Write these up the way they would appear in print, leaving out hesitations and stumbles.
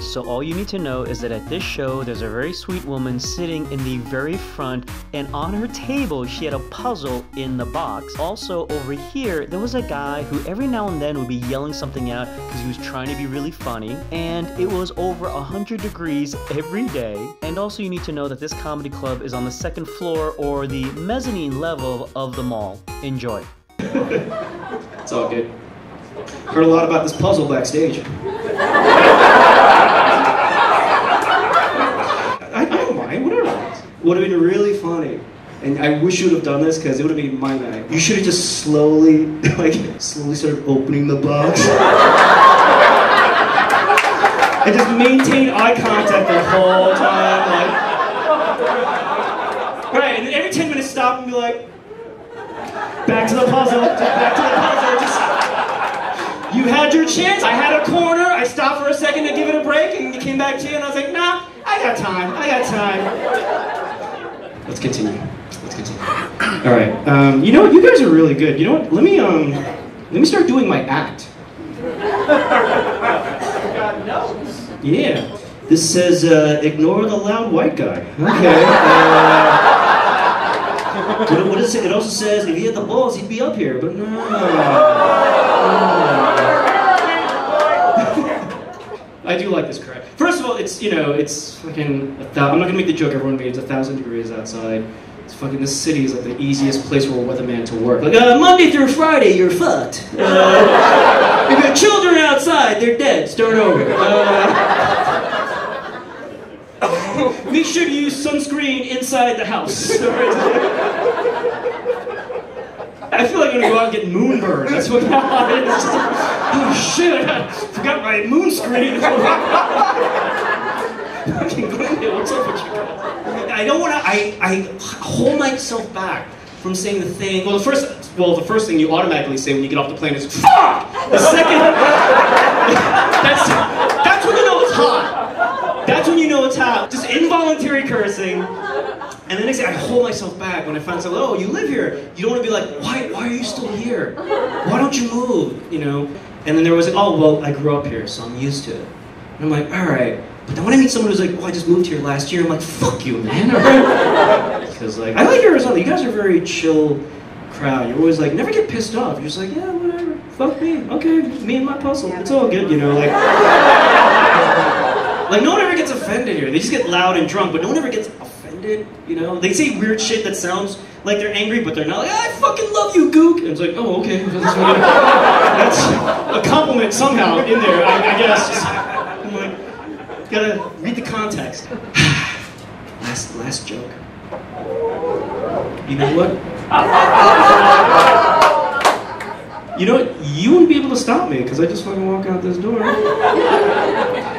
So all you need to know is that at this show, there's a very sweet woman sitting in the very front, and on her table, she had a puzzle in the box. Also, over here, there was a guy who every now and then would be yelling something out because he was trying to be really funny, and it was over 100 degrees every day. And also, you need to know that this comedy club is on the second floor or the mezzanine level of the mall. Enjoy. It's all good. Heard a lot about this puzzle backstage. Would have been really funny, and I wish you would have done this because it would have been my night. You should have just slowly started opening the box and just maintain eye contact the whole time, like right. And then every 10 minutes, stop and be like, back to the puzzle, back to the puzzle. Just, you had your chance. I had a corner. I stopped for a second to give it a break, and it came back to you, and I was like, nah, I got time. I got time. Let's continue. Let's continue. All right. You know what? You guys are really good. You know what? Let me start doing my act. Yeah. This says ignore the loud white guy. Okay. What does it say? It also says if he had the balls, he'd be up here. But no. I do like this crap. First of all, it's fucking, I'm not gonna make the joke everyone made, it's 1,000 degrees outside. It's fucking, this city is like the easiest place for a weatherman to work. Like, Monday through Friday, you're fucked. If your children are outside, they're dead, start over. Make sure to use sunscreen inside the house. I feel like I'm gonna go out and get moonburned. That's what God is. Oh shit, I forgot my moon screen. What's up with you guys? I don't wanna, I hold myself back from saying the thing. Well, the first thing you automatically say when you get off the plane is, fuck! The second, that's when you know it's hot. That's when you know it's hot. Just involuntary cursing. And the next day, I hold myself back when I find someone, oh, you live here. You don't want to be like, why are you still here? Why don't you move, you know? And then there was like, oh, well, I grew up here, so I'm used to it. And I'm like, all right. But then when I meet someone who's like, oh, I just moved here last year, I'm like, fuck you, man. Because like, I like Arizona. You guys are a very chill crowd. You're always like, never get pissed off. You're just like, yeah, whatever. Fuck me. Okay, me and my puzzle. It's all good, you know? Like no one ever gets offended here. They just get loud and drunk, but no one ever gets offended. You know, they say weird shit that sounds like they're angry, but they're not. Like, I fucking love you, Gook. And it's like, oh, okay. That's a compliment somehow in there, I guess. I'm like, gotta read the context. Last joke. You know what? You know what? You wouldn't be able to stop me because I just fucking walk out this door.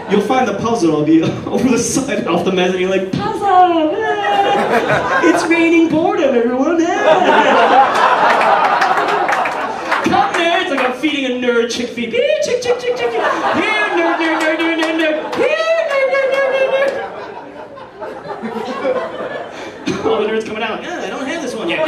You'll find the puzzle. I'll be over the side, off the mezzanine, you're like, puzzle. It's raining boredom, everyone. Come there. It's like I'm feeding a nerd chick feed. Here, chick, chick, chick, chick. Here, nerd, nerd, nerd, nerd, nerd, nerd. Here, nerd, nerd, nerd, nerd. All the nerds coming out. Yeah, I don't have this one yet.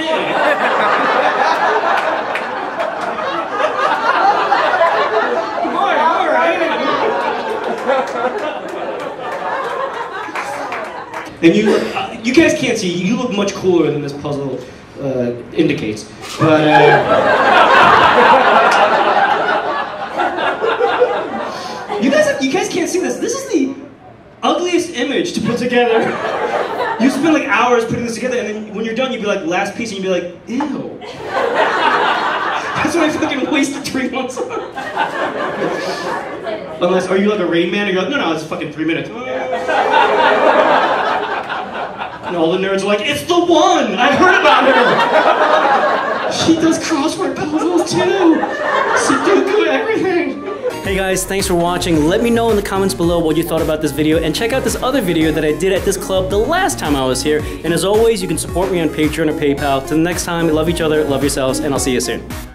And you look, you guys can't see, you look much cooler than this puzzle indicates. But, you guys can't see this. This is the ugliest image to put together. You spend like hours putting this together, and then when you're done, you'd be like, last piece, and you'd be like, ew. That's what I fucking wasted 3 months on. Unless, are you like a Rain Man? Or you're like, no, it's fucking 3 minutes. And all the nerds are like, it's the one! I heard about her! She does crossword puzzles too! Sudoku, everything! Hey guys, thanks for watching. Let me know in the comments below what you thought about this video, and check out this other video that I did at this club the last time I was here. And as always, you can support me on Patreon or PayPal. Till next time, love each other, love yourselves, and I'll see you soon.